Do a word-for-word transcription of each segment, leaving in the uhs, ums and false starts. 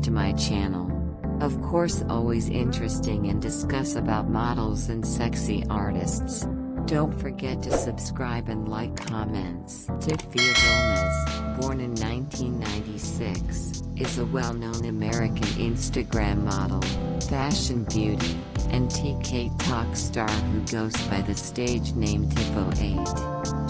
subscribing to my channel. Of course, always interesting and discuss about models and sexy artists. Don't forget to subscribe and like comments. Tiff Villagomez, born in nineteen ninety-six, is a well-known American Instagram model, fashion beauty, and TikTok star who goes by the stage name Tiff oh eight.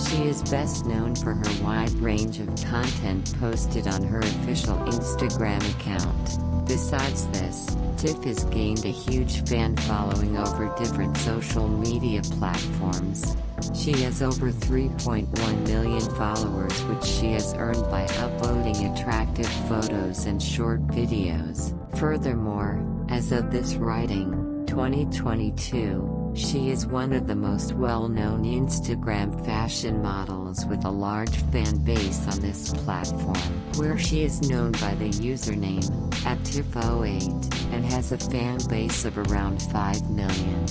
She is best known for her wide range of content posted on her official Instagram account. Besides this, Tiff has gained a huge fan following over different social media platforms. She has over three point one million followers, which she has earned by uploading attractive photos and short videos. Furthermore, as of this writing, twenty twenty-two, she is one of the most well-known Instagram fashion models with a large fan base on this platform, where she is known by the username at Tiff oh eight, and has a fan base of around five million.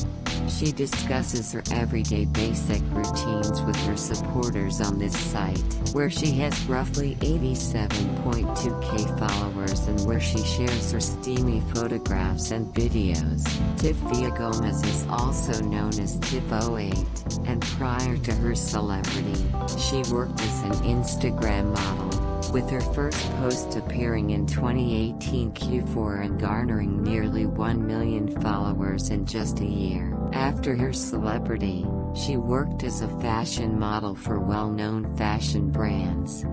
She discusses her everyday basic routines with her supporters on this site, where she has roughly eighty-seven point two K followers and where she shares her steamy photographs and videos. Tiff Villagomez is also known as Tiff oh eight, and prior to her celebrity, she worked as an Instagram model, with her first post appearing in twenty eighteen Q four and garnering nearly one million followers in just a year. After her celebrity, she worked as a fashion model for well-known fashion brands.